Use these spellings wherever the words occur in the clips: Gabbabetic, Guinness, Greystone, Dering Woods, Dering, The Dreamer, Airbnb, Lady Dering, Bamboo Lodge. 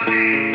You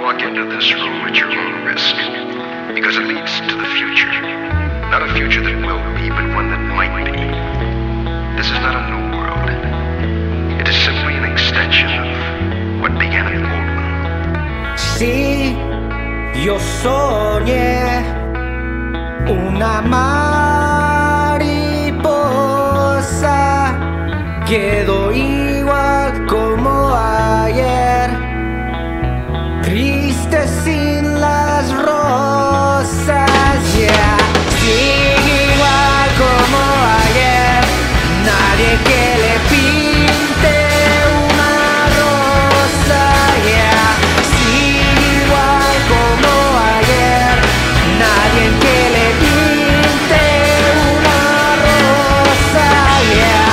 walk into this room at your own risk, because it leads to the future. Not a future that will be, but one that might be. This is not a new world. It is simply an extension of what began in Portland. Sí, yo soñé una mariposa. Quedó igual como ayer, triste sin las rosas, yeah. Sigue igual como ayer, nadie que le pinte una rosa, yeah. Sigue igual como ayer, nadie que le pinte una rosa, yeah.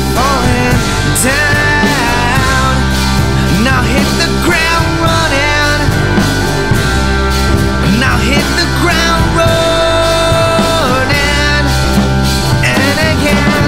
falling down, and I'll hit the ground running, and I'll hit the ground running, and again.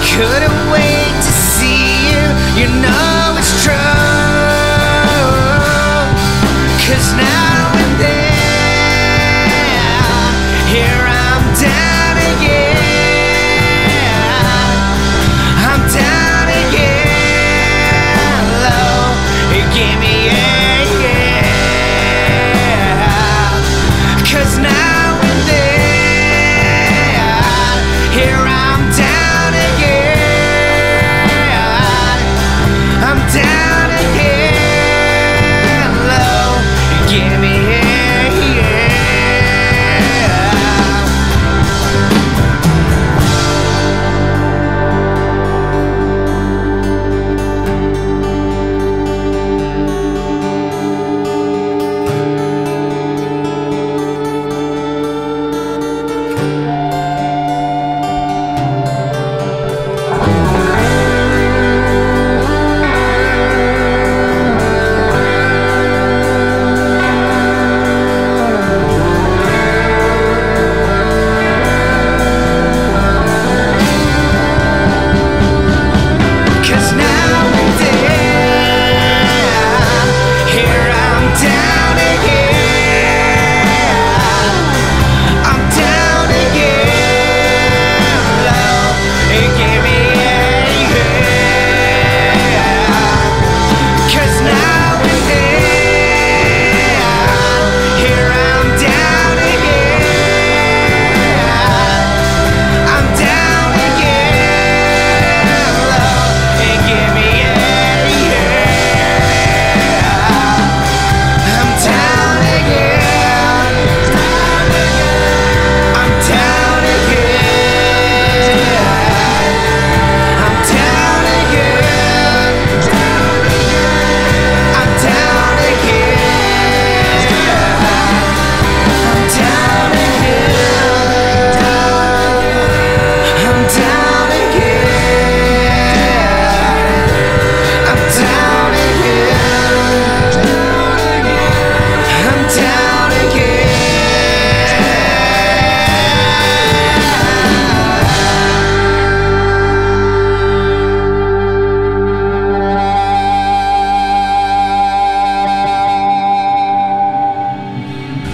Couldn't wait to see you, you know it's true. 'Cause now and then, here I'm down again. I'm down again, low, you give me yeah. 'Cause now and then, here I'm down.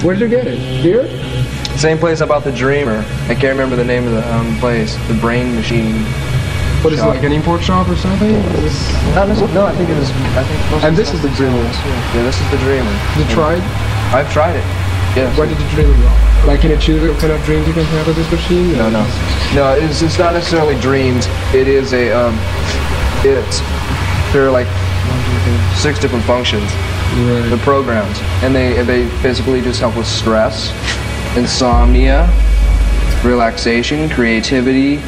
Where'd you get it? Here? Same place about The Dreamer. I can't remember the name of the place. The Brain Machine. What is it, like an import shop or something? No, I think it is. And this is The Dreamer. Yeah, this is The Dreamer. You tried? I've tried it. Yes. What did you dream about? Like, can you choose what kind of dreams you can have with this machine? No, no. No, it's not necessarily dreams. It is a, there are like 6 different functions. Right. The programs, and they basically just help with stress, insomnia, relaxation, creativity,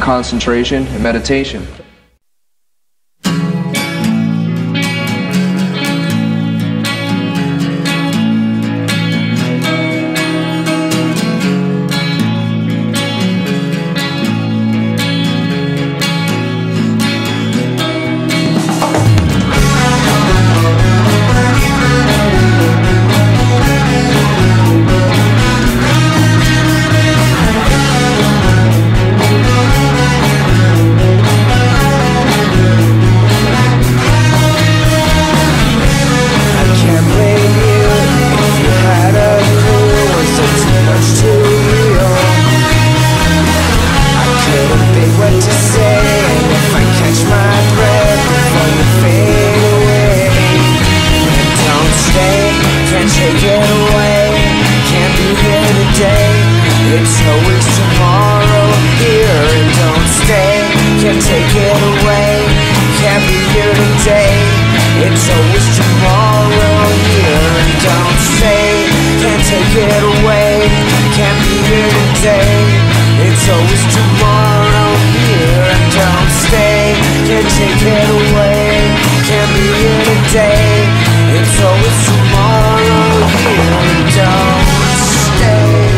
concentration, and meditation. can take it away. Can't be here today, it's always tomorrow. Here we don't stay.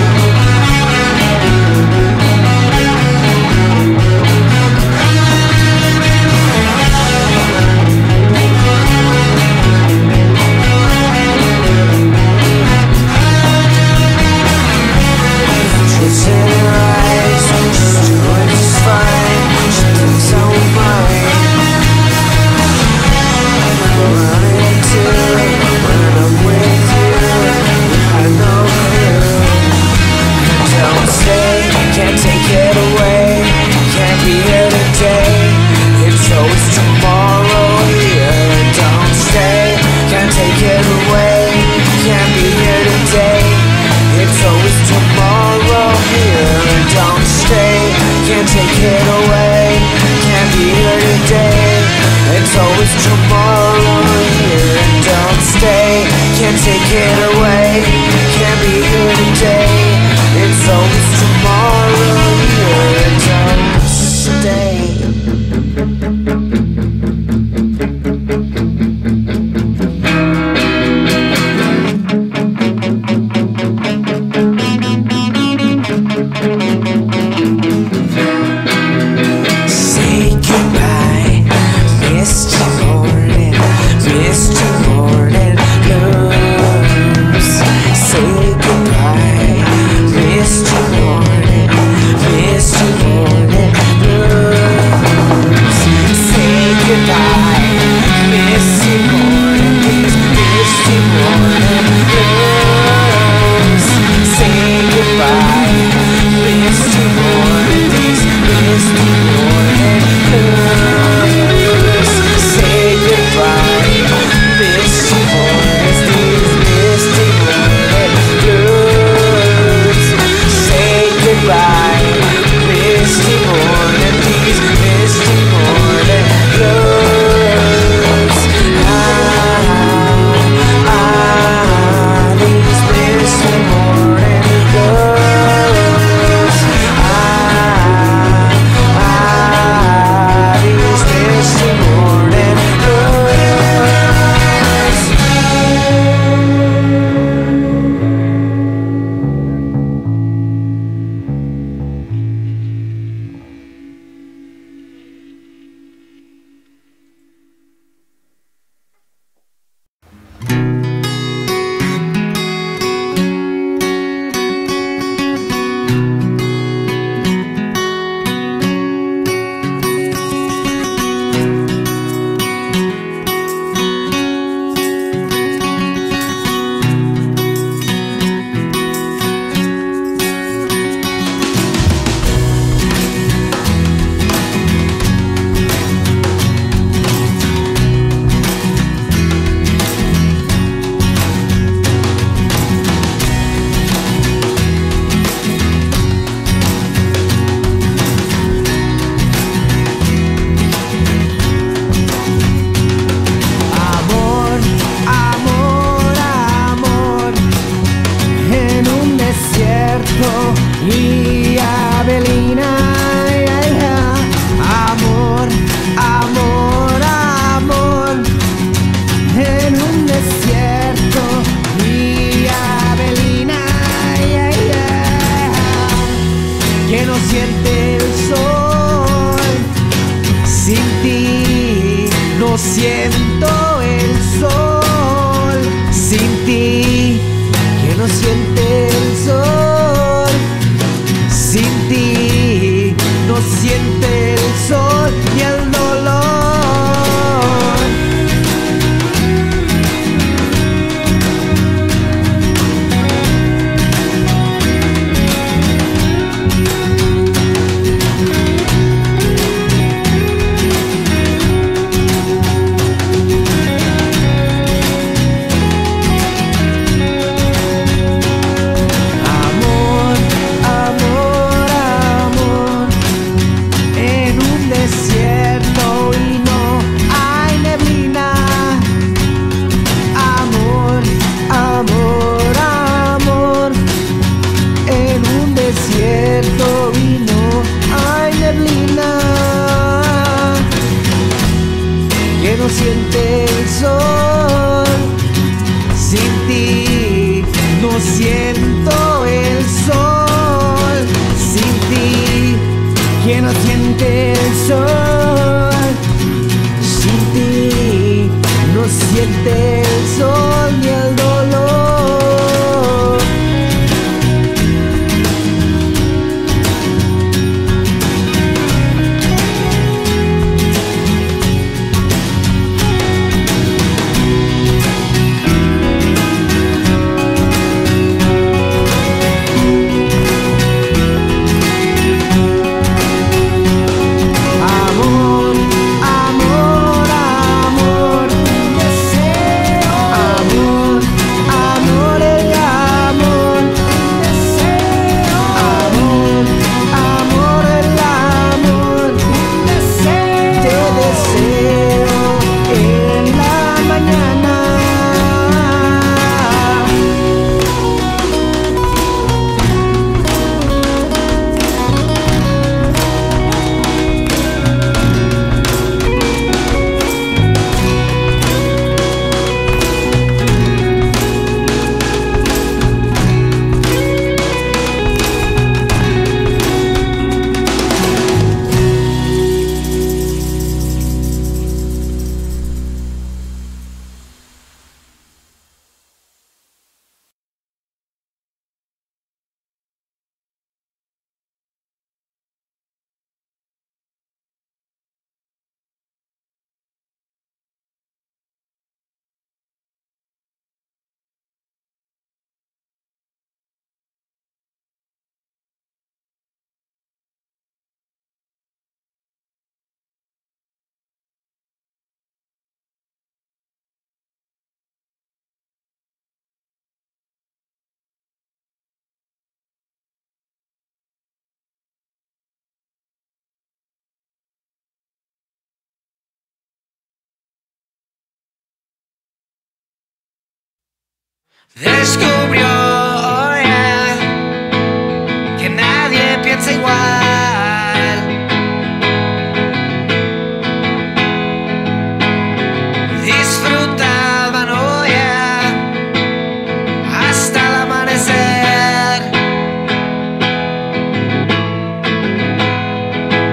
Descubrió, oh yeah, que nadie piensa igual. Disfrutaban, oh yeah, hasta el amanecer.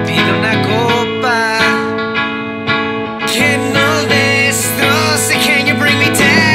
Pide una copa que no destroce. Can you bring me down?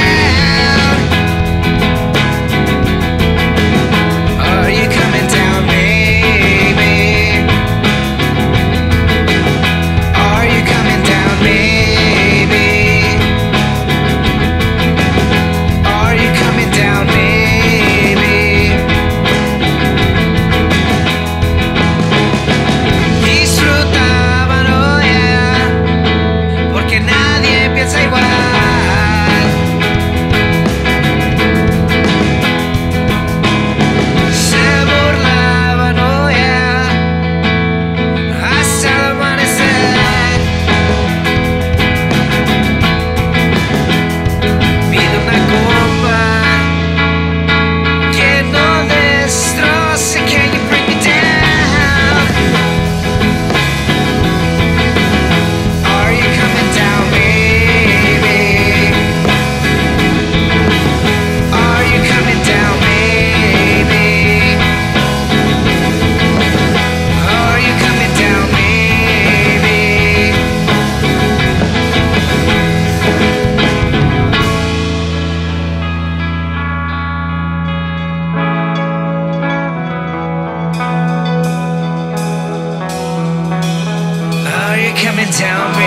Down.